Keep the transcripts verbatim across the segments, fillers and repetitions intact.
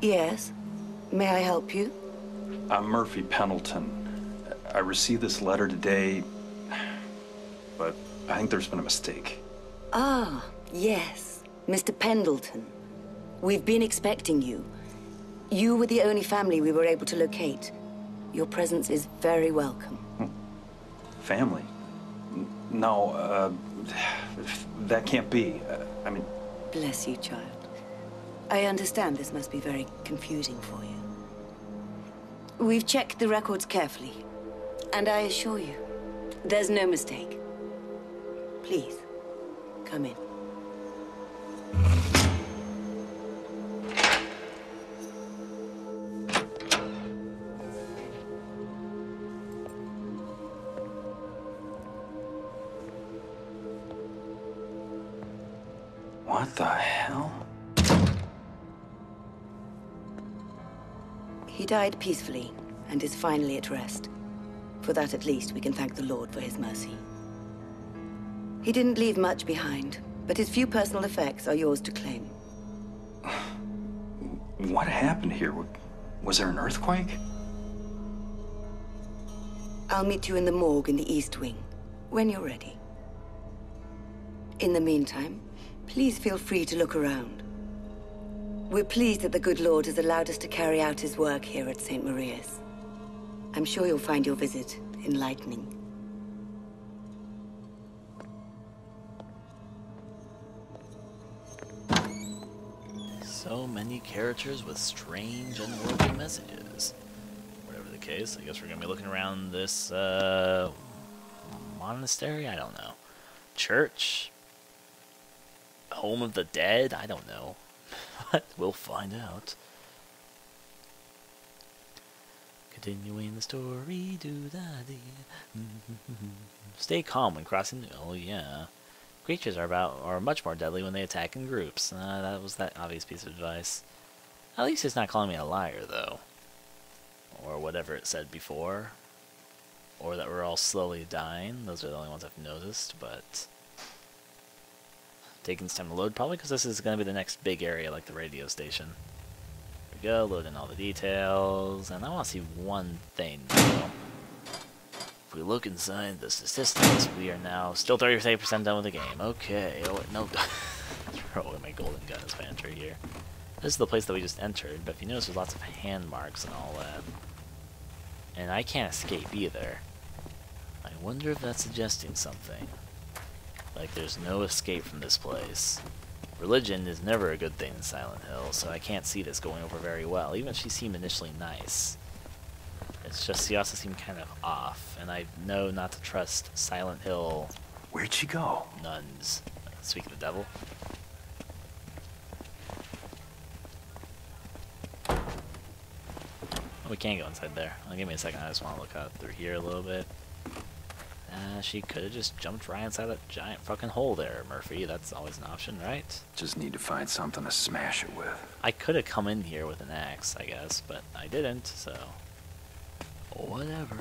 Yes. May I help you? I'm Murphy Pendleton. I received this letter today, but I think there's been a mistake. Ah, yes. Mister Pendleton. We've been expecting you. You were the only family we were able to locate. Your presence is very welcome. Family? No, uh, that can't be. Uh, I mean... Bless you, child. I understand this must be very confusing for you. We've checked the records carefully, and I assure you, there's no mistake. Please, come in. What the hell? He died peacefully and is finally at rest. For that, at least, we can thank the Lord for his mercy. He didn't leave much behind, but his few personal effects are yours to claim. What happened here? Was there an earthquake? I'll meet you in the morgue in the East Wing, when you're ready. In the meantime, please feel free to look around. We're pleased that the good Lord has allowed us to carry out his work here at Saint Maria's. I'm sure you'll find your visit enlightening. So many characters with strange, unworldly messages. Whatever the case, I guess we're gonna be looking around this, uh... monastery? I don't know. Church? Home of the dead? I don't know. We'll find out. Continuing the story, do that. Stay calm when crossing. Oh yeah, creatures are about are much more deadly when they attack in groups. Uh, that was that obvious piece of advice. At least it's not calling me a liar though, or whatever it said before, or that we're all slowly dying. Those are the only ones I've noticed, but. Taking some time to load, probably because this is going to be the next big area, like the radio station. There we go, loading all the details, and I want to see one thing, though. If we look inside the statistics, we are now still thirty-eight percent done with the game. Okay, oh, no, throw away my golden gun as pantry here. This is the place that we just entered, but if you notice, there's lots of hand marks and all that. And I can't escape either. I wonder if that's suggesting something. Like, there's no escape from this place. Religion is never a good thing in Silent Hill, so I can't see this going over very well, even if she seemed initially nice. It's just she also seemed kind of off, and I know not to trust Silent Hill... Where'd she go? Nuns. Speak of the devil. Oh, we can go inside there. Oh, give me a second, I just want to look out through here a little bit. Uh, she could have just jumped right inside that giant fucking hole there, Murphy. That's always an option, right? Just need to find something to smash it with. I could have come in here with an axe, I guess, but I didn't, so... Whatever.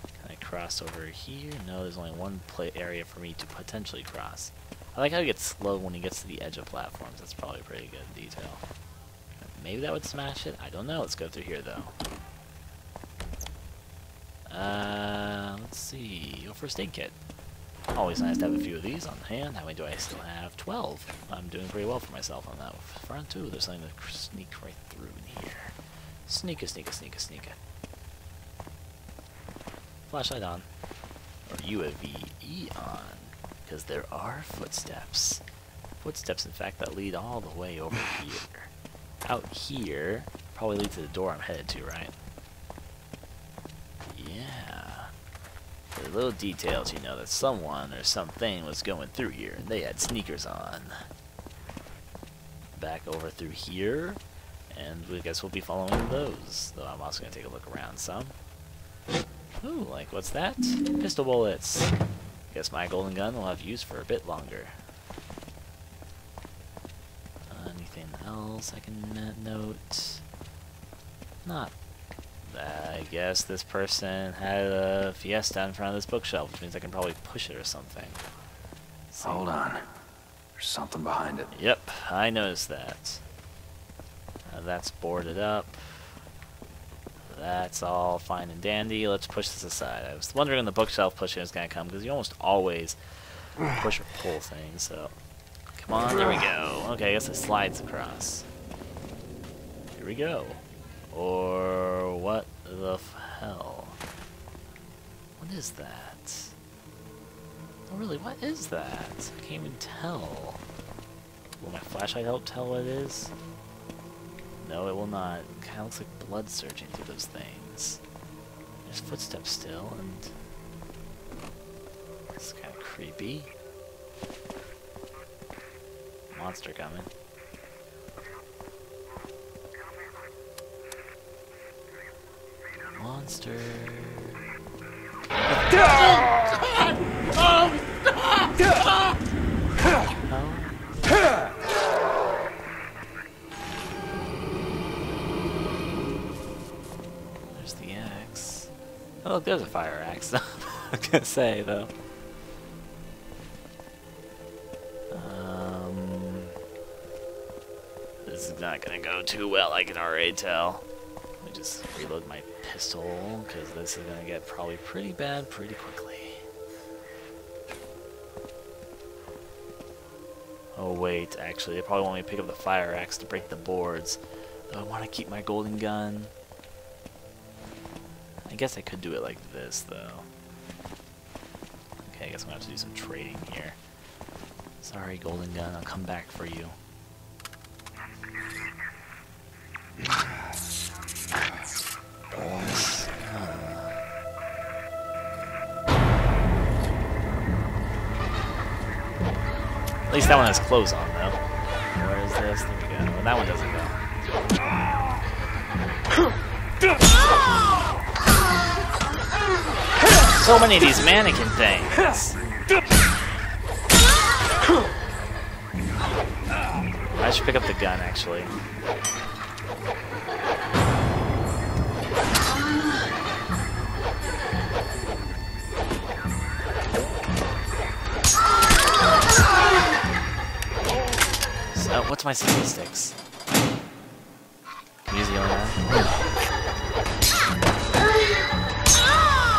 Can I cross over here? No, there's only one play area for me to potentially cross. I like how he gets slow when he gets to the edge of platforms. That's probably pretty good detail. Maybe that would smash it? I don't know. Let's go through here, though. Uh, let's see, a first aid kit. Always nice to have a few of these on hand. How many do I still have? twelve. I'm doing pretty well for myself on that front, too. There's something to sneak right through in here. Sneaker, sneaker, sneaker, sneaker. Flashlight on. Or U A V E on. Because there are footsteps. Footsteps, in fact, that lead all the way over here. Out here, probably lead to the door I'm headed to, right? Little details, you know, that someone or something was going through here and they had sneakers on. Back over through here, and we guess we'll be following those. Though I'm also going to take a look around some. Ooh, like, what's that? Pistol bullets. Guess my golden gun will have use for a bit longer. Anything else I can note? Not. I guess this person had a fiesta in front of this bookshelf, which means I can probably push it or something. So, hold on. There's something behind it. Yep, I noticed that. Uh, that's boarded up. That's all fine and dandy. Let's push this aside. I was wondering when the bookshelf pushing was going to come, because you almost always push or pull things, so... Come on, there we go. Okay, I guess it slides across. Here we go. Or... what the hell? What is that? Oh, really, what is that? I can't even tell. Will my flashlight help tell what it is? No, it will not. It kind of looks like blood surging through those things. There's footsteps still, and... it's kind of creepy. Monster coming. Monster. Oh, stop! Oh. There's the axe. Oh, look, there's a fire axe. I was gonna say though. Not gonna go too well, I can already tell. Let me just reload my pistol, because this is gonna get probably pretty bad pretty quickly. Oh wait, actually, they probably want me to pick up the fire axe to break the boards. Though I want to keep my golden gun. I guess I could do it like this, though. Okay, I guess I'm gonna have to do some trading here. Sorry, golden gun, I'll come back for you. At least that one has clothes on, though. Where is this? There we go. Well, that one doesn't go. So many of these mannequin things. I should pick up the gun, actually. Oh, what's my statistics? Can you use the only one?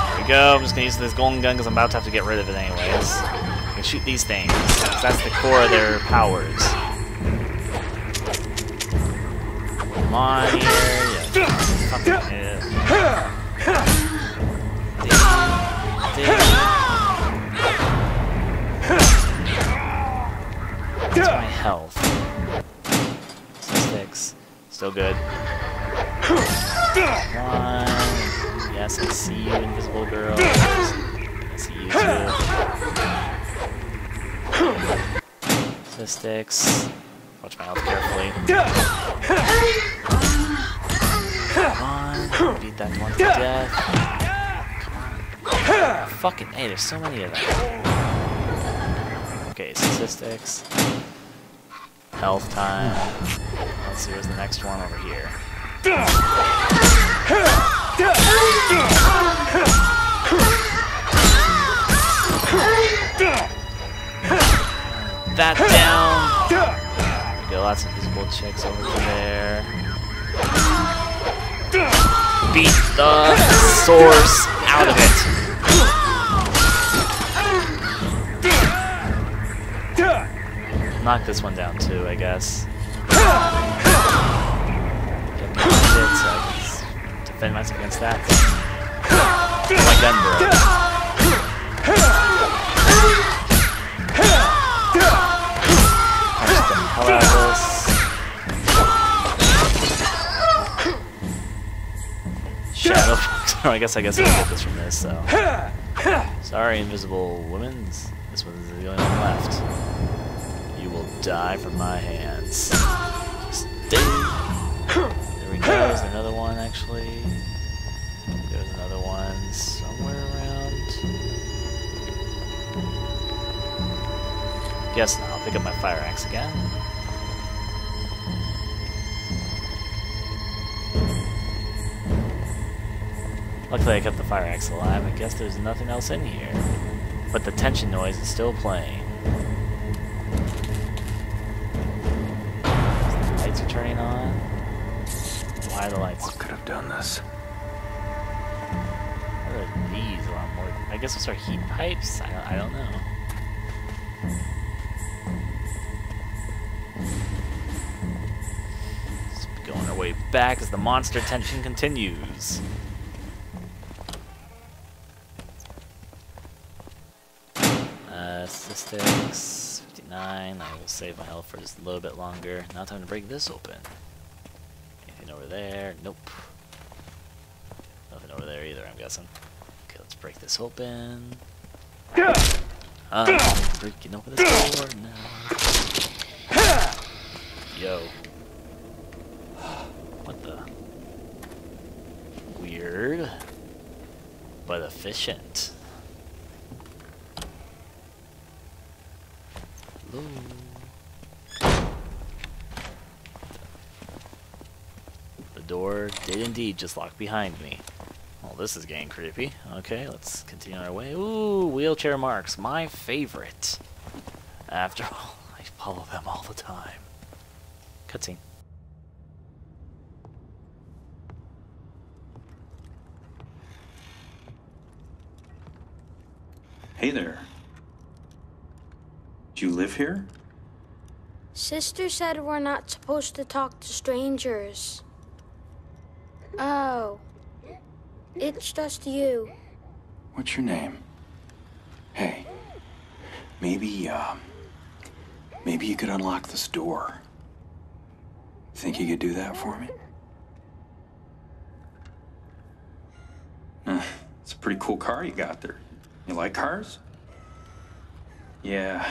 Here we go, I'm just gonna use this golden gun because I'm about to have to get rid of it anyways. I can shoot these things, because that's the core of their powers. Come on here, yeah. What's my health? Still good. Come on. Yes, I see you, invisible girl. I see you too. Statistics. Watch my health carefully. Come on. Beat that one to death. Come on. Fucking hey, there's so many of them. Okay, statistics. Health time. Let's see where's the next one over here. That down. We got lots of visible chicks over there. Beat the source out of it. Knock this one down too, I guess. Get me shit so I can defend myself against that. My gun broke. Punch the hell out of this. Shadow boxer. I guess I guess I can get this from this, so. Sorry, invisible women's. This one's the only one left. Will die from my hands. Just there we go. There's another one, actually. There's another one somewhere around. Guess not. I'll pick up my fire axe again. Luckily, I kept the fire axe alive. I guess there's nothing else in here. But the tension noise is still playing. Turning on. Why are the lights? What could have done this? What are these? A lot more. I guess those are heat pipes. I don't, I don't know. Just going our way back as the monster tension continues. Uh, statistics fifty-nine. I will save my health for just a little bit longer. Now time to break this open. Anything over there? Nope. Nothing over there either, I'm guessing. Okay, let's break this open. Uh, breaking open this door? No. Yo. What the? Weird. But efficient. Ooh. The door did indeed just lock behind me. Well, this is getting creepy. Okay, let's continue our way. Ooh, wheelchair marks, my favorite. After all, I follow them all the time. Cutscene. Hey there. Do you live here? Sister said we're not supposed to talk to strangers. Oh. It's just you. What's your name? Hey. Maybe, uh... Maybe you could unlock this door. Think you could do that for me? Uh, it's a pretty cool car you got there. You like cars? Yeah.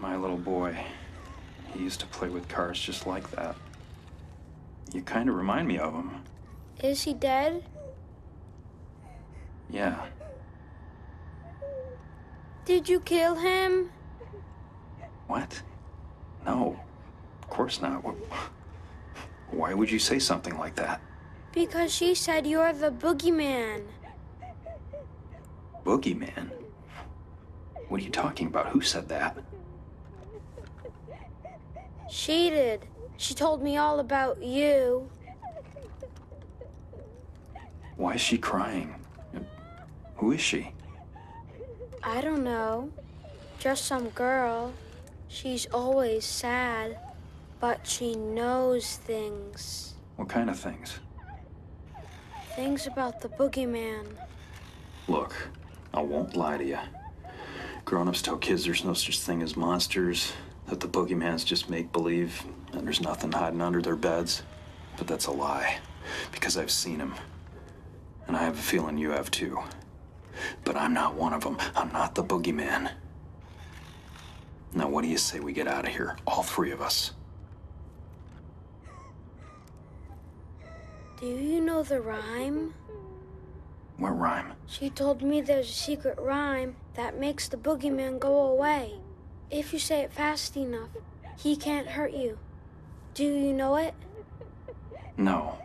My little boy, he used to play with cars just like that. You kind of remind me of him. Is he dead? Yeah. Did you kill him? What? No, of course not. Why would you say something like that? Because she said you're the boogeyman. Boogeyman? What are you talking about? Who said that? She did. She told me all about you. Why is she crying? Who is she? I don't know. Just some girl. She's always sad, but she knows things. What kind of things? Things about the boogeyman. Look, I won't lie to you. Grown-ups tell kids there's no such thing as monsters. That the boogeyman's just make-believe, and there's nothing hiding under their beds. But that's a lie, because I've seen him. And I have a feeling you have too. But I'm not one of them. I'm not the boogeyman. Now what do you say we get out of here, all three of us? Do you know the rhyme? What rhyme? She told me there's a secret rhyme that makes the boogeyman go away. If you say it fast enough, he can't hurt you. Do you know it? No.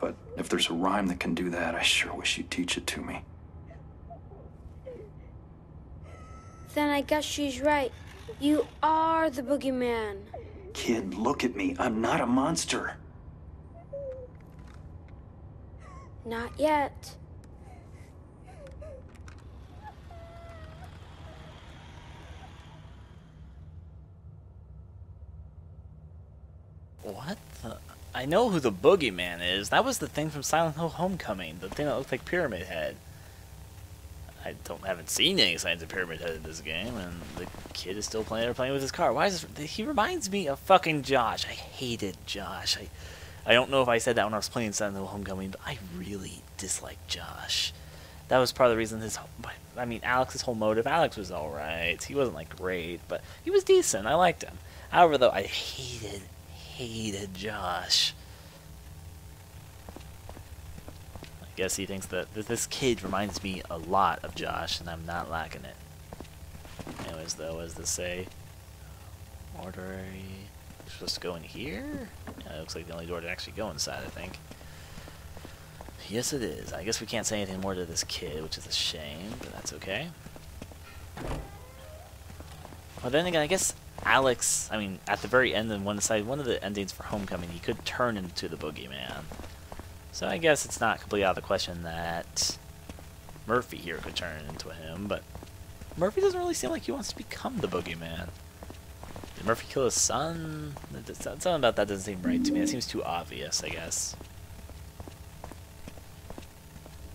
But if there's a rhyme that can do that, I sure wish you'd teach it to me. Then I guess she's right. You are the boogeyman. Kid, look at me. I'm not a monster. Not yet. What the? I know who the boogeyman is. That was the thing from Silent Hill Homecoming. The thing that looked like Pyramid Head. I don't haven't seen any signs of Pyramid Head in this game, and the kid is still playing or playing with his car. Why is this? He reminds me of fucking Josh. I hated Josh. I I don't know if I said that when I was playing Silent Hill Homecoming, but I really disliked Josh. That was part of the reason his. I mean, Alex's whole motive. Alex was all right. He wasn't like great, but he was decent. I liked him. However, though, I hated. Hated Josh. I guess he thinks that this kid reminds me a lot of Josh, and I'm not lacking it. Anyways, though, as they say, mortuary. We're supposed to go in here? Yeah, it looks like the only door to actually go inside, I think. Yes, it is. I guess we can't say anything more to this kid, which is a shame, but that's okay. Well, then again, I guess Alex, I mean, at the very end and one side, one of the endings for Homecoming, he could turn into the Bogeyman. So I guess it's not completely out of the question that Murphy here could turn into him, but Murphy doesn't really seem like he wants to become the Bogeyman. Did Murphy kill his son? Something about that doesn't seem right to me. That seems too obvious, I guess.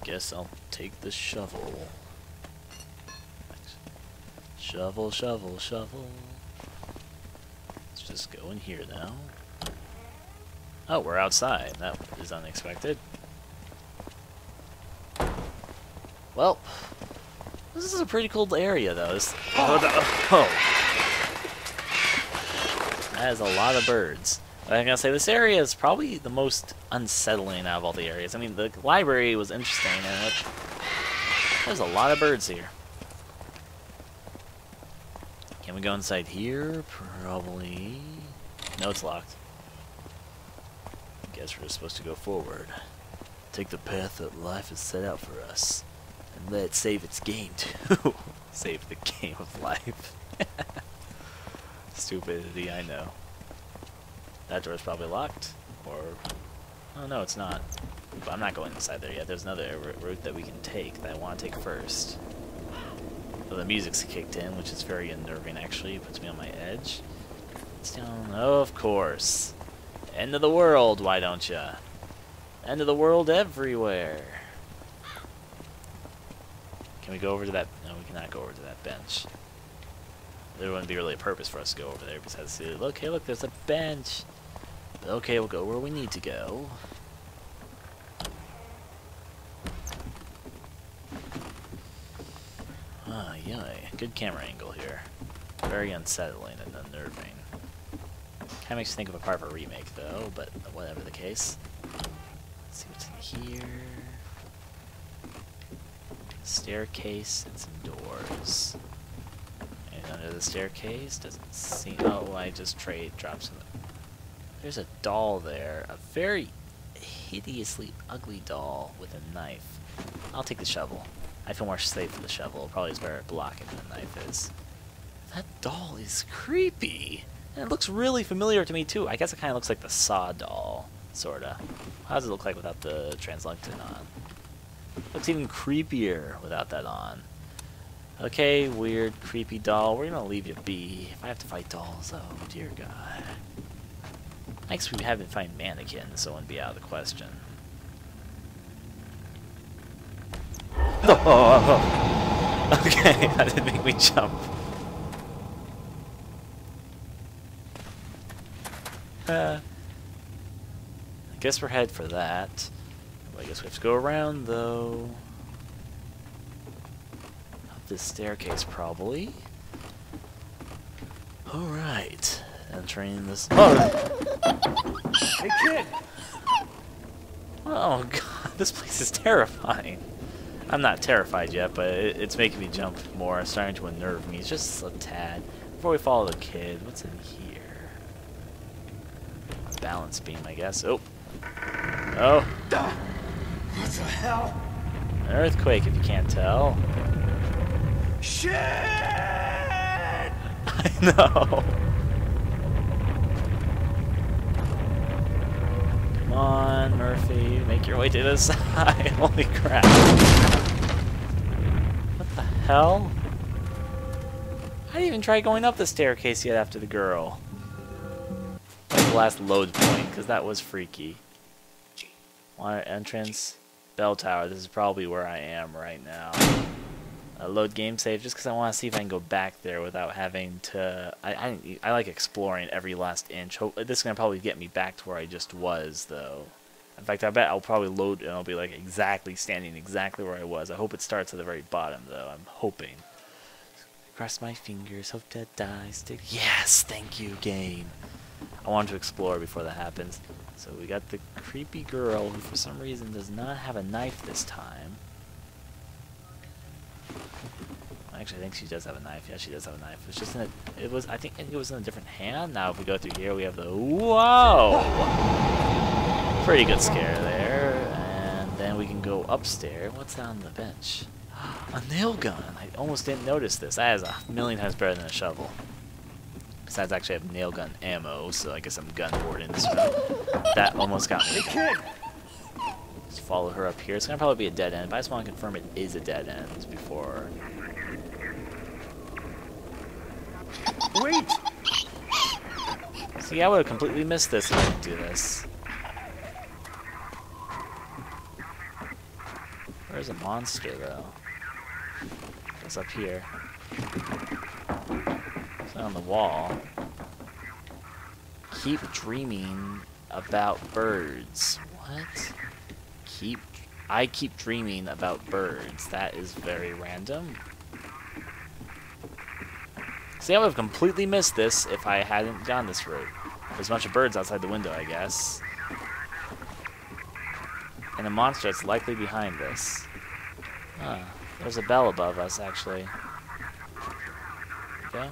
Guess I'll take the shovel. Shovel, shovel, shovel. Let's just go in here now. Oh, we're outside. That is unexpected. Well, this is a pretty cool area, though. This, oh, the, oh. That is a lot of birds. I'm gonna say this area is probably the most unsettling out of all the areas. I mean, the library was interesting, and it, there's a lot of birds here. Can we go inside here? Probably. No, it's locked. I guess we're supposed to go forward. Take the path that life has set out for us. And let it save its game, too. Save the game of life. Stupidity, I know. That door's probably locked. Or... oh, no, it's not. But I'm not going inside there yet. There's another route that we can take that I want to take first. So the music's kicked in, which is very unnerving, actually. It puts me on my edge. It's down... oh, of course. End of the world, why don't ya? End of the world everywhere. Can we go over to that... no, we cannot go over to that bench. There wouldn't be really a purpose for us to go over there besides to... look, hey, look, there's a bench. But okay, we'll go where we need to go. Ah, yay. Good camera angle here. Very unsettling and unnerving. Kinda makes you think of a part of a remake, though, but whatever the case. Let's see what's in here. Staircase and some doors. And under the staircase doesn't seem... oh, I just trade dropped some... there's a doll there. A very hideously ugly doll with a knife. I'll take the shovel. I feel more safe with the shovel. Probably is better at blocking than the knife is. That doll is creepy! And it looks really familiar to me, too. I guess it kind of looks like the Saw doll, sort of. How does it look like without the transluctant on? Looks even creepier without that on. Okay, weird, creepy doll. We're going to leave you be. If I have to fight dolls, oh, dear God. I guess we haven't found mannequins, so it wouldn't be out of the question. Oh! Okay, that didn't make me jump. Uh, I guess we're head for that. Well, I guess we have to go around, though. Up this staircase, probably. Alright. Entering this... oh! Hey, kid! Oh, God. This place is terrifying. I'm not terrified yet, but it, it's making me jump more. It's starting to unnerve me. It's just a tad. Before we follow the kid, what's in here? Balance beam, I guess. Oh. Oh. What the hell? An earthquake, if you can't tell. Shit! I know. Come on, Murphy. Make your way to the side. Holy crap. What the hell? I didn't even try going up the staircase yet after the girl. Last load point, because that was freaky. Wire entrance, bell tower. This is probably where I am right now. Uh, load game save, just because I want to see if I can go back there without having to. I I, I like exploring every last inch. Hope, this is gonna probably get me back to where I just was, though. In fact, I bet I'll probably load and I'll be like exactly standing exactly where I was. I hope it starts at the very bottom, though. I'm hoping. Cross my fingers, hope that dies. Yes, thank you, game. I want to explore before that happens. So we got the creepy girl who for some reason does not have a knife this time. Actually, I think she does have a knife. Yeah, she does have a knife. It's just in a, it was I think it was in a different hand. Now if we go through here, we have the whoa! Pretty good scare there. And then we can go upstairs. What's down on the bench? A nail gun. I almost didn't notice this. That is a million times better than a shovel. Besides, actually, I have nail gun ammo, so I guess I'm gun bored in this room. That almost got me. Just follow her up here. It's gonna probably be a dead end, but I just want to confirm it is a dead end before. Wait! See, I would have completely missed this if I didn't do this. Where's a monster, though? It's up here. It's on the wall. Keep dreaming about birds. What? Keep... I keep dreaming about birds. That is very random. See, I would have completely missed this if I hadn't gone this route. There's a bunch of birds outside the window, I guess. And a monster that's likely behind this. Huh. There's a bell above us, actually. There we go.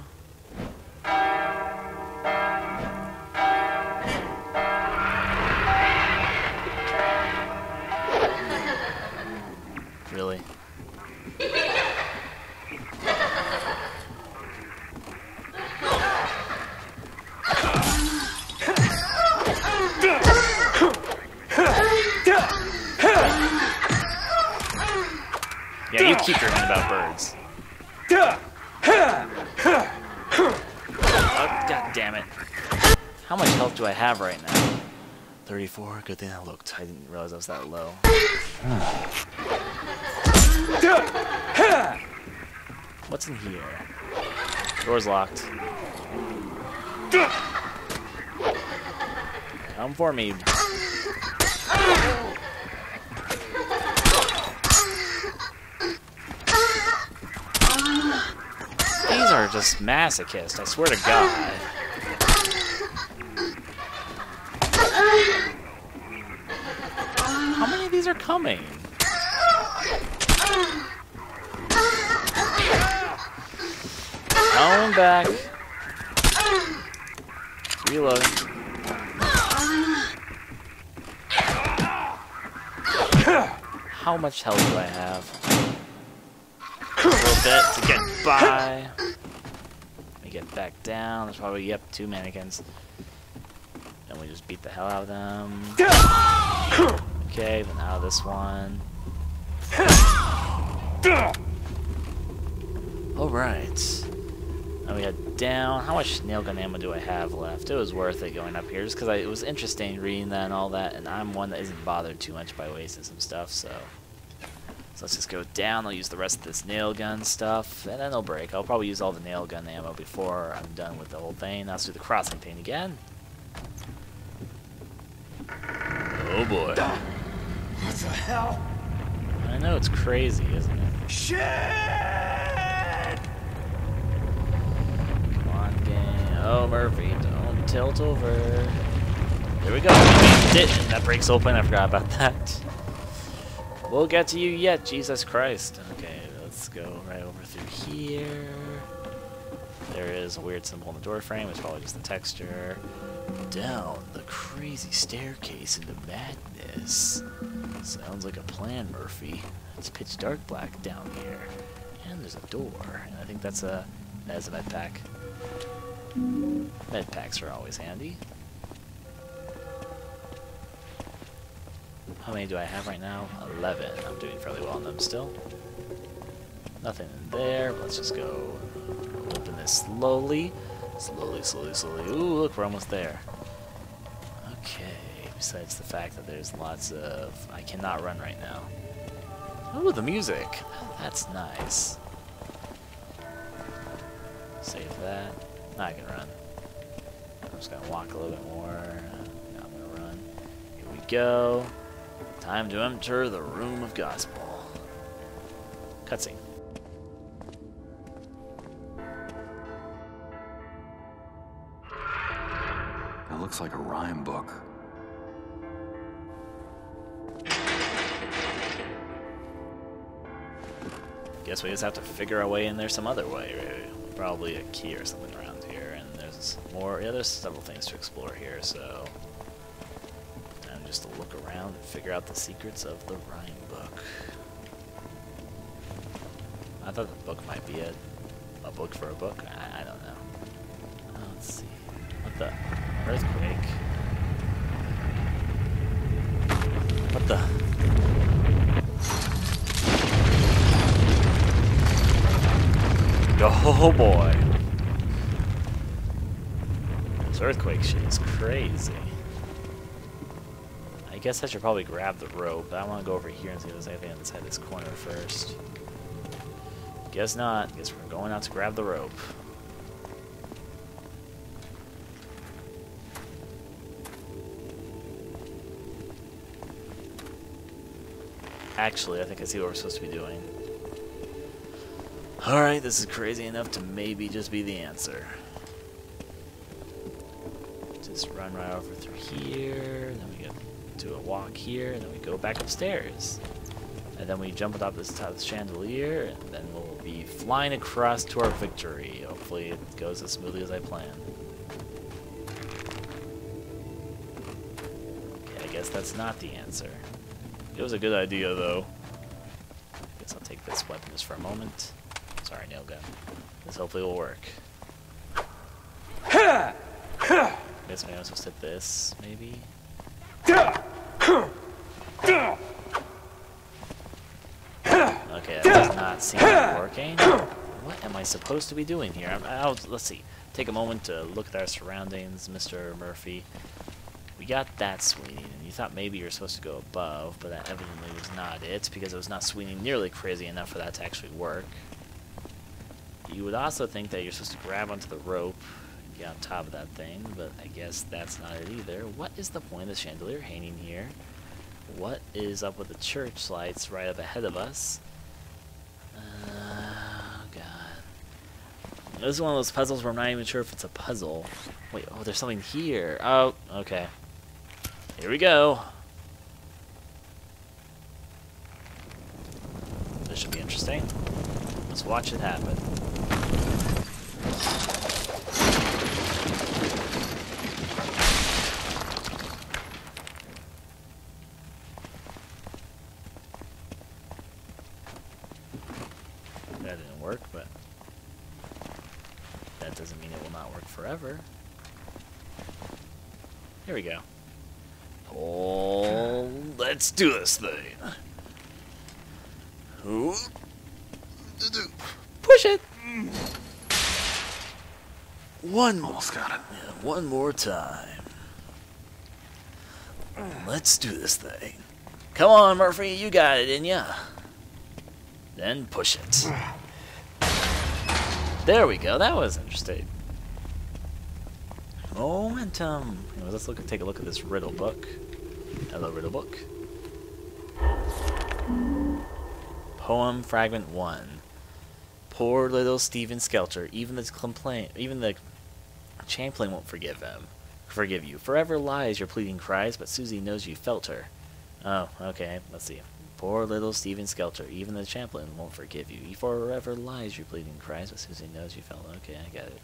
Really? Yeah, you keep dreaming about birds. Oh, God damn it. How much health do I have right now? thirty-four? Good thing I looked. I didn't realize I was that low. What's in here? Door's locked. Come for me. Are just masochist, I swear to God. How many of these are coming? Going back. Reloading. How much health do I have? A little bit to get by. Get back down. There's probably, yep, two mannequins. And we just beat the hell out of them. Okay, but now this one. Alright. Now we head down. How much nail gun ammo do I have left? It was worth it going up here just because it was interesting reading that and all that, and I'm one that isn't bothered too much by wasting some stuff, so. So let's just go down. I'll use the rest of this nail gun stuff, and then I'll break. I'll probably use all the nail gun ammo before I'm done with the whole thing. Now let's do the crossing thing again. Oh boy. What the hell? I know, it's crazy, isn't it? Shit! Come on, game. Oh, Murphy, don't tilt over. There we go. That breaks open. I forgot about that. We'll get to you yet, Jesus Christ. Okay, let's go right over through here. There is a weird symbol in the door frame. It's probably just the texture. Down the crazy staircase into madness. Sounds like a plan, Murphy. It's pitch dark black down here. And there's a door. And I think that's a, that is a med pack. Med packs are always handy. How many do I have right now? eleven. I'm doing fairly well on them still. Nothing in there. Let's just go open this slowly. Slowly, slowly, slowly. Ooh, look, we're almost there. Okay, besides the fact that there's lots of... I cannot run right now. Ooh, the music. That's nice. Save that. Now I can run. I'm just going to walk a little bit more. Now I'm going to run. Here we go. Time to enter the Room of Gospel. Cutscene. It looks like a rhyme book. Guess we just have to figure our way in there some other way. Probably a key or something around here. And there's more. Yeah, there's several things to explore here, so. Just to look around and figure out the secrets of the rhyme book. I thought the book might be a, a book for a book. I, I don't know. Let's see. What the? Earthquake. What the? Oh boy. This earthquake shit is crazy. I guess I should probably grab the rope, but I want to go over here and see if there's anything inside this corner first. Guess not. Guess we're going out to grab the rope. Actually, I think I see what we're supposed to be doing. Alright, this is crazy enough to maybe just be the answer. Just run right over through here, and then we get do a walk here, and then we go back upstairs. And then we jump on top of this top of the chandelier, and then we'll be flying across to our victory. Hopefully it goes as smoothly as I planned. Okay, I guess that's not the answer. It was a good idea though. I guess I'll take this weapon just for a moment. Sorry, nail gun. This hopefully will work. I guess maybe I'm supposed to hit this, maybe? Okay, that does not seem to be working. What am I supposed to be doing here? I'm, I'll, let's see. Take a moment to look at our surroundings, Mister Murphy. We got that swinging, and you thought maybe you were supposed to go above, but that evidently was not it, because it was not swinging nearly crazy enough for that to actually work. You would also think that you're supposed to grab onto the rope and get on top of that thing, but I guess that's not it either. What is the point of the chandelier hanging here? What is up with the church lights right up ahead of us? Oh, God. This is one of those puzzles where I'm not even sure if it's a puzzle. Wait, oh, there's something here. Oh, okay. Here we go. This should be interesting. Let's watch it happen. That didn't work, but that doesn't mean it will not work forever. Here we go. Oh, let's do this thing. Ooh. Push it. One more. Almost got it. Yeah, one more time. Let's do this thing. Come on, Murphy. You got it in ya. Then push it. There we go. That was interesting. Momentum. Anyways, let's look. Take a look at this riddle book. Hello, riddle book. Poem fragment one. Poor little Stephen Skelter. Even the complaint, even the Champlain won't forgive him. Forgive you. Forever lies your pleading cries, but Susie knows you felt her. Oh, okay. Let's see. Poor little Stephen Skelter. Even the Champlain won't forgive you. Forever lies your pleading cries, but Susie knows you felt. Okay, I got it.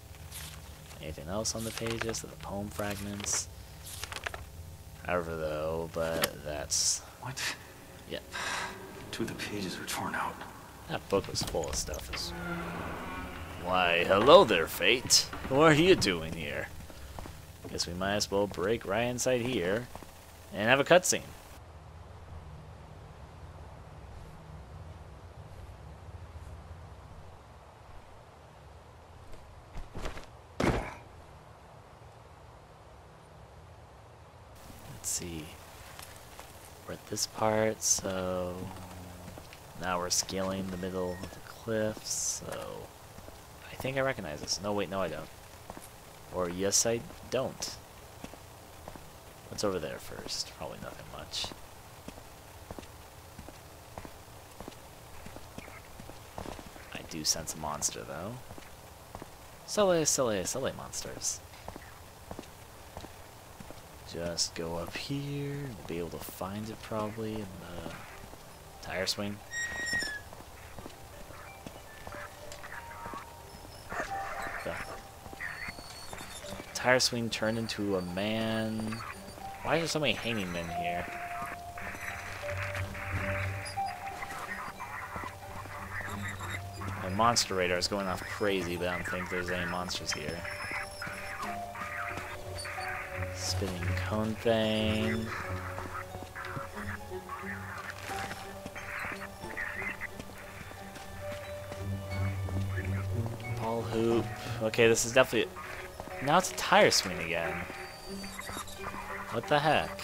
Anything else on the pages of the poem fragments? However, though, but that's... What? Yep. Two of the pages were torn out. That book was full of stuff. Why, hello there, Fate. What are you doing here? Guess we might as well break right inside here and have a cutscene. Let's see. We're at this part, so... Now we're scaling the middle of the cliff, so... I think I recognize this. No, wait, no I don't. Or yes, I don't. What's over there first? Probably nothing much. I do sense a monster, though. Silly, silly, silly monsters. Just go up here, we'll be able to find it probably in the... Tire swing. The tire swing turned into a man. Why is there so many hanging men here? My monster radar is going off crazy, but I don't think there's any monsters here. Spinning cone thing. Ball hoop. Okay, this is definitely... Now it's a tire swing again. What the heck?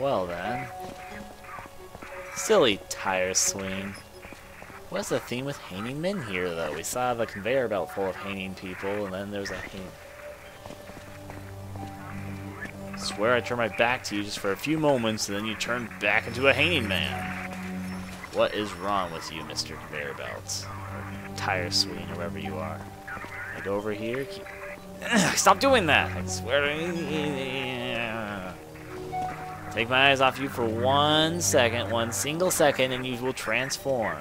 Well then. Silly tire swing. What's the theme with hanging men here, though? We saw the conveyor belt full of hanging people, and then there's a hanging... Swear I turned my back to you just for a few moments, and then you turned back into a hanging man. What is wrong with you, Mister Conveyor Belt? Or tire swing, or wherever you are. I go over here... Keep... Stop doing that! I swear... Take my eyes off you for one second, one single second, and you will transform.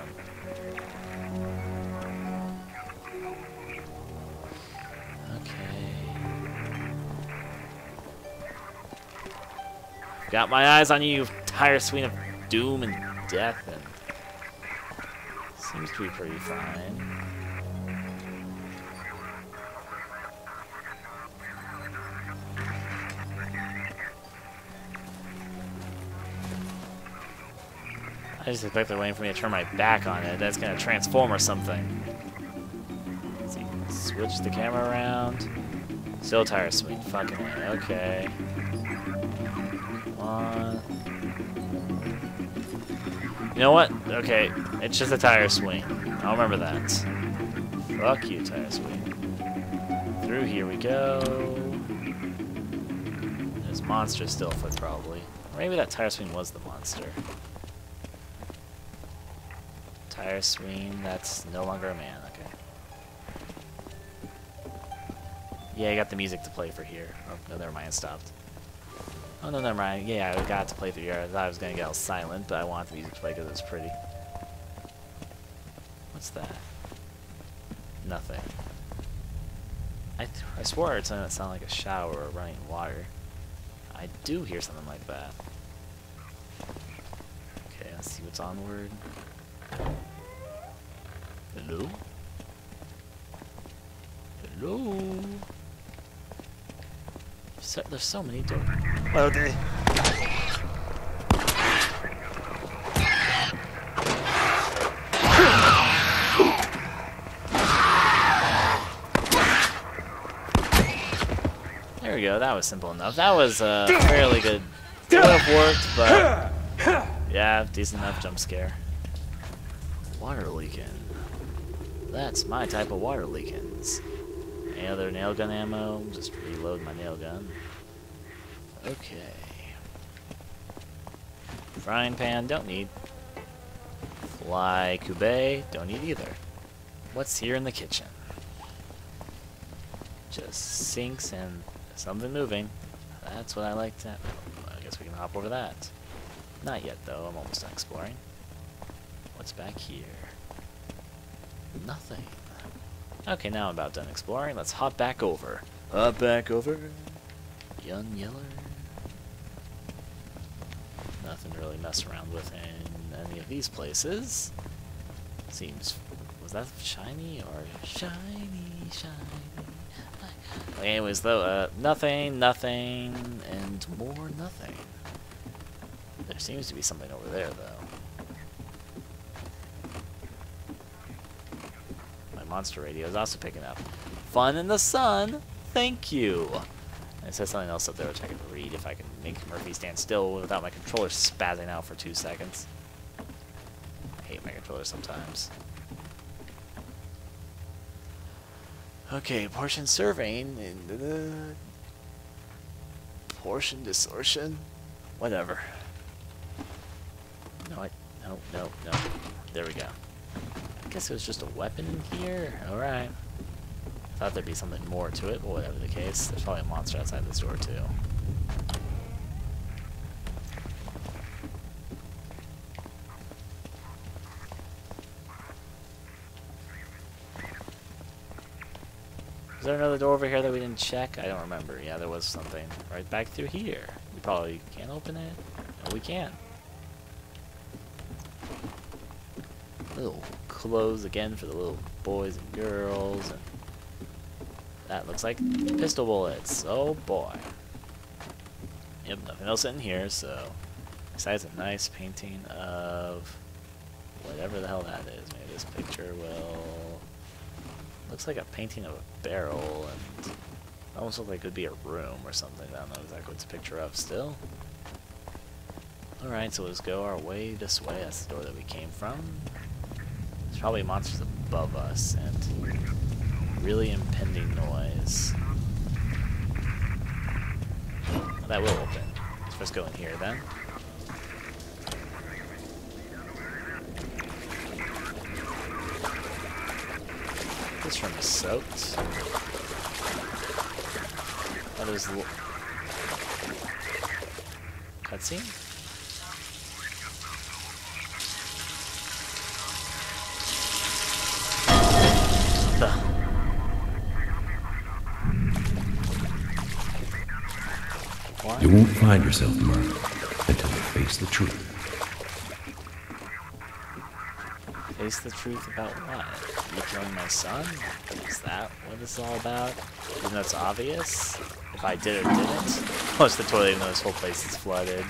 Got my eyes on you, you tire swing of doom and death, and seems to be pretty fine. I just expect they're waiting for me to turn my back on it. That's gonna transform or something. Let's see, switch the camera around. Still tire swing, fucking way. Okay. You know what? Okay, it's just a tire swing. I'll remember that. Fuck you, tire swing. Through here we go. There's monster still foot probably. Or maybe that tire swing was the monster. Tire swing, that's no longer a man, okay. Yeah, I got the music to play for here. Oh, no, never mind, it stopped. Oh no, never mind. Yeah, I got to play through here. I thought I was gonna get all silent, but I wanted the music to play because it's pretty. What's that? Nothing. I th I swore I heard something that sounded like a shower or running water. I do hear something like that. Okay, let's see what's onward. Hello? Hello? So, there's so many doors. Well, they... There we go. That was simple enough. That was uh, fairly good. It would have worked, but yeah, decent enough jump scare. Water leaking. That's my type of water leakings. Any other nail gun ammo? Just reload my nail gun. Okay. Frying pan, don't need. Fly Kube, don't need either. What's here in the kitchen? Just sinks and something moving. That's what I like to... I guess we can hop over that. Not yet though, I'm almost done exploring. What's back here? Nothing. Okay, now I'm about done exploring. Let's hop back over. Hop back over. Young Yeller. Nothing to really mess around with in any of these places. Seems... Was that shiny or... Shiny, shiny... Okay, anyways, though, uh, nothing, nothing, and more nothing. There seems to be something over there, though. Monster radio is also picking up. Fun in the sun. Thank you. I said something else up there which I can read if I can make Murphy stand still without my controller spazzing out for two seconds. I hate my controller sometimes. Okay, portion surveying. And portion distortion. Whatever. No, I, no, no, no. There we go. I guess it was just a weapon in here. Alright. I thought there'd be something more to it, but whatever the case. There's probably a monster outside this door, too. Is there another door over here that we didn't check? I don't remember. Yeah, there was something right back through here. We probably can't open it. No, we can. Little clothes again for the little boys and girls. And That looks like pistol bullets. Oh boy. Yep, nothing else in here, so besides a nice painting of whatever the hell that is. Maybe this picture will... looks like a painting of a barrel, and it almost looks like it could be a room or something. I don't know exactly what it's a picture of still. Alright, so let's go our way this way. That's the door that we came from. There's probably monsters above us, and really impending noise. That will open. Let's first go in here then. This room is soaked. That is l- cutscene? You won't find yourself, Murph, until you face the truth. Face the truth about what? You killing my son? Is that what it's all about? Isn't that obvious? If I did or didn't? Plus the toilet, even though this whole place is flooded.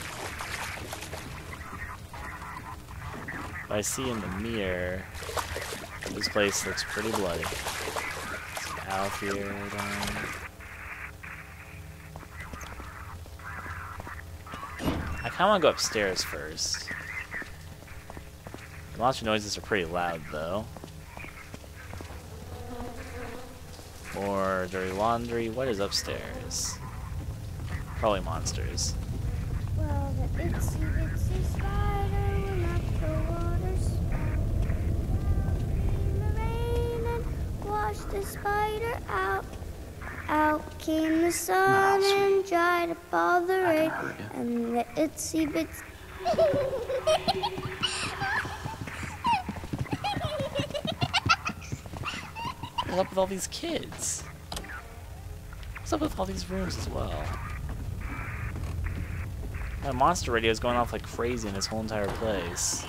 What I see in the mirror, this place looks pretty bloody. Let's get out here then. I kinda wanna go upstairs first. The monster noises are pretty loud though. Or dirty laundry. What is upstairs? Probably monsters. Well, the itsy bitsy spider, up the water in the rain and washed the spider out. Out came the sun and dried up all the rain, and the itsy bits. What's up with all these kids? What's up with all these rooms as well? That monster radio is going off like crazy in this whole entire place.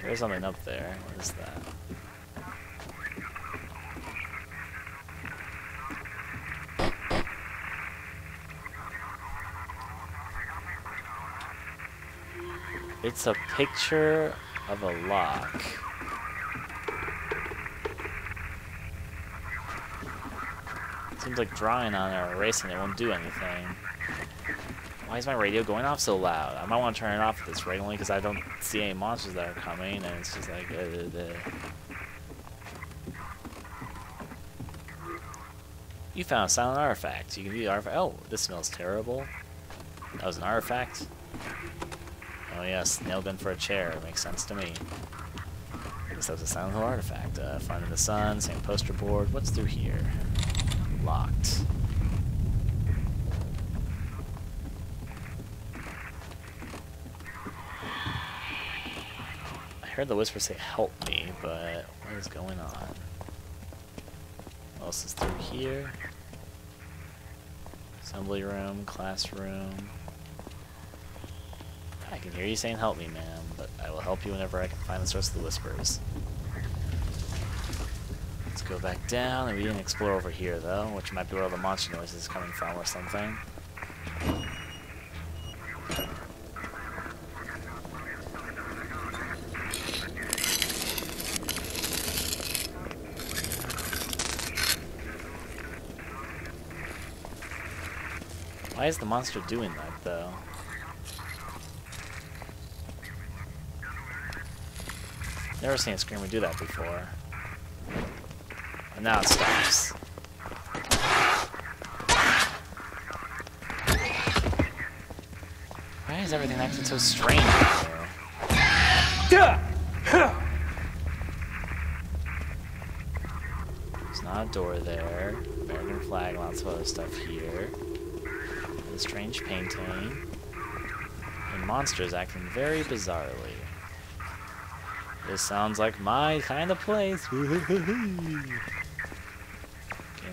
There's something up there. What is that? It's a picture of a lock. Seems like drawing on it or erasing it won't do anything. Why is my radio going off so loud? I might want to turn it off at this rate only because I don't see any monsters that are coming, and it's just like... Uh, uh, uh. You found a silent artifact. You can view the artifact. Oh, this smells terrible. That was an artifact. Oh yes, nail gun for a chair. Makes sense to me. This was a Silent Hill artifact. Uh, Find in the Sun, same poster board. What's through here? Locked. I heard the whisper say help me, but what is going on? What else is through here? Assembly room, classroom. I can hear you saying help me, ma'am, but I will help you whenever I can find the source of the whispers. Let's go back down, and we didn't explore over here, though, which might be where all the monster noise is coming from or something. Why is the monster doing that, though? Never seen a screamer do that before. And now it stops. Why is everything acting so strange here? There's not a door there. American flag, lots of other stuff here. And a strange painting. And monsters acting very bizarrely. This sounds like my kind of place. Getting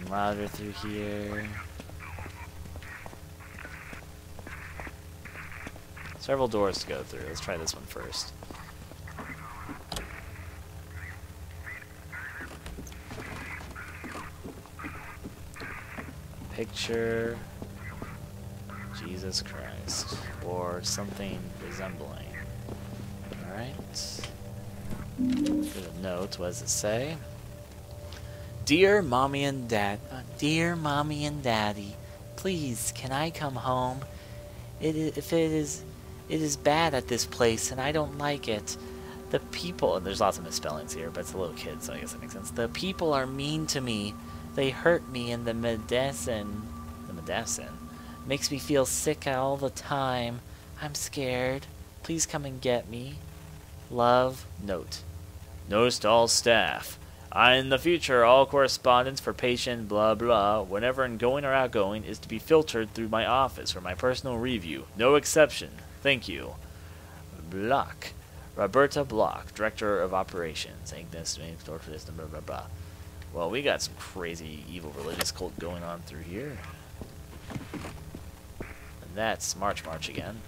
louder through here. Several doors to go through. Let's try this one first. picture Jesus Christ or something resembling. Alright. The note, what does it say? Dear Mommy and Dad, uh, Dear Mommy and Daddy, please can I come home? It is, if it is it is bad at this place and I don't like it. The people, and there's lots of misspellings here, but it's a little kid, so I guess that makes sense. The people are mean to me. They hurt me, and the medicine, the medicine, makes me feel sick all the time. I'm scared. Please come and get me. Love, note. Notice to all staff. In the future, all correspondence for patient blah blah, whenever ingoing or outgoing, is to be filtered through my office for my personal review. No exception. Thank you. Bloch. Roberta Bloch, Director of Operations. I think that's the name for this number, blah, blah, blah. Well, we got some crazy evil religious cult going on through here. And that's March March again.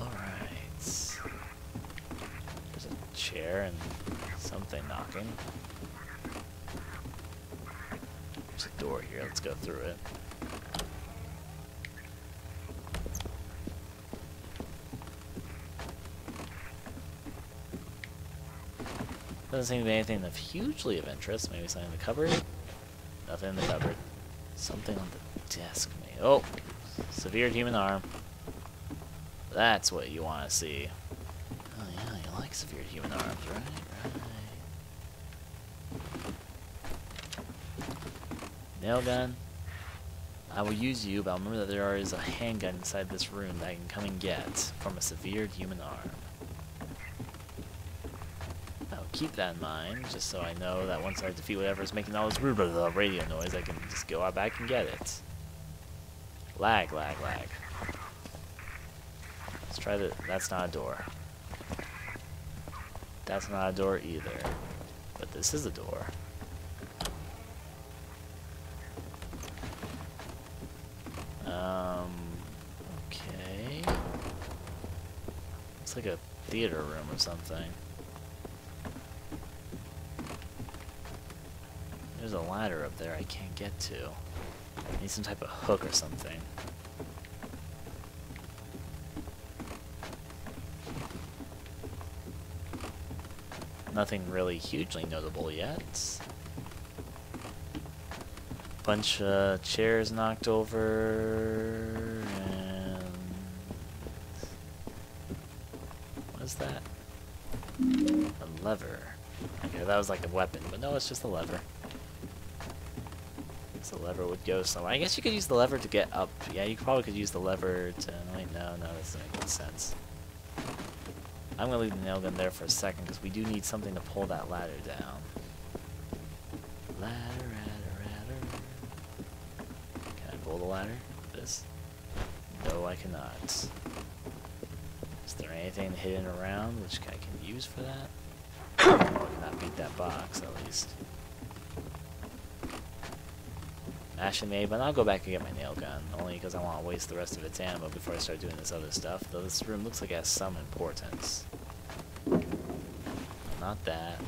Alright. There's a chair and something knocking. There's a door here, let's go through it. Doesn't seem to be anything of hugely of interest. Maybe something in the cupboard? Nothing in the cupboard. Something on the desk, maybe. Oh! Severed human arm. That's what you want to see. Oh yeah, you like severed human arms, right? Right. Nail gun. I will use you, but I'll remember that there is a handgun inside this room that I can come and get from a severed human arm. Keep that in mind, just so I know that once I defeat whatever is making all this radio noise, I can just go out back and get it. Lag, lag, lag. Let's try the. That's not a door. That's not a door either. But this is a door. Um. Okay. It's like a theater room or something. There's a ladder up there I can't get to. I need some type of hook or something. Nothing really hugely notable yet. Bunch of chairs knocked over, and... what is that? A lever. Okay, that was like a weapon, but no, it's just a lever. The lever would go somewhere. I guess you could use the lever to get up. Yeah, you probably could use the lever to... Wait, no, no, that doesn't make any sense. I'm going to leave the nail gun there for a second, because we do need something to pull that ladder down. Ladder, ladder, ladder. Can I pull the ladder? This? No, I cannot. Is there anything hidden around which I can use for that? I would not beat that box, at least. Ashen Maid, but I'll go back and get my nail gun, only because I want to waste the rest of its ammo before I start doing this other stuff, though this room looks like it has some importance. Not that.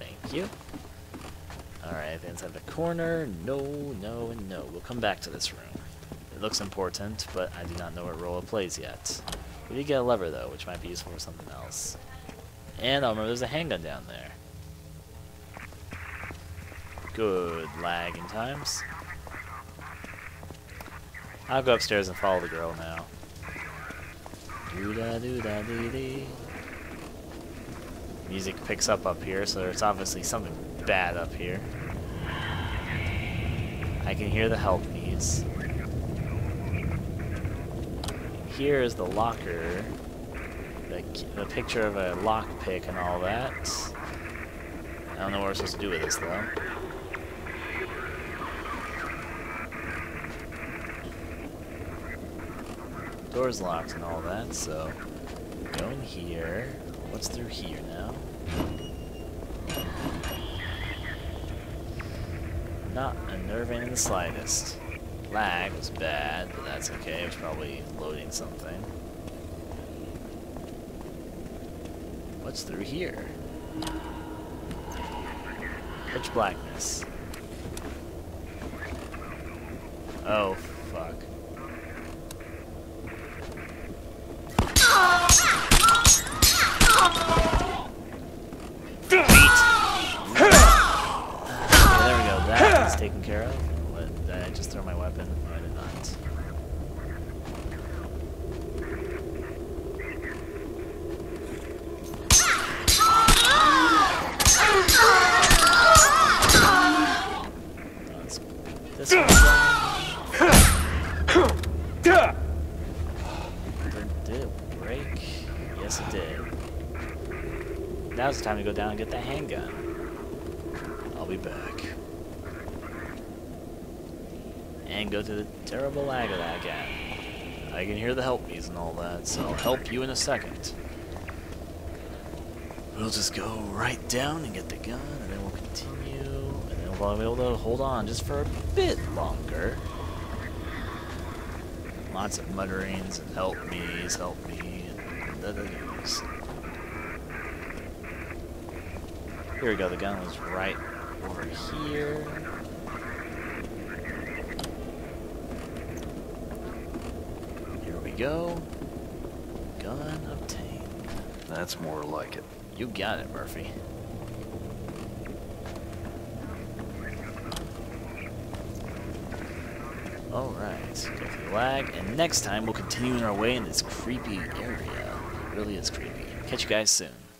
Thank you. Alright, inside the corner, no, no, and no. We'll come back to this room. It looks important, but I do not know what role it plays yet. We did get a lever, though, which might be useful for something else. And I'll remember there's a handgun down there. Good lag in times. I'll go upstairs and follow the girl now. Doo da doo da dee dee. Music picks up up here, so there's obviously something bad up here. I can hear the help knees. Here is the locker. The, the picture of a lockpick and all that. I don't know what we're supposed to do with this though. Door's locked and all that, so go in here. What's through here now? Not unnerving in the slightest. Lag was bad, but that's okay. It was probably loading something. What's through here? pitch blackness. Oh, fuck. Beat! Okay, there we go. That is taken care of. What? Did I just throw my weapon? I did not. This one. Did it break? Yes, it did. Now's the time to go down and get the handgun. I'll be back. And go through the terrible lag of that again. I can hear the help needs and all that, so I'll help you in a second. We'll just go right down and get the gun, and then we'll continue. I'll be able to hold on just for a bit longer. Lots of mutterings and help me's, help me, and other things. Here we go, the gun was right over here. Here we go. Gun obtained. That's more like it. You got it, Murphy. Alright, go through the lag, and next time we'll continue on our way in this creepy area. It really is creepy. Catch you guys soon.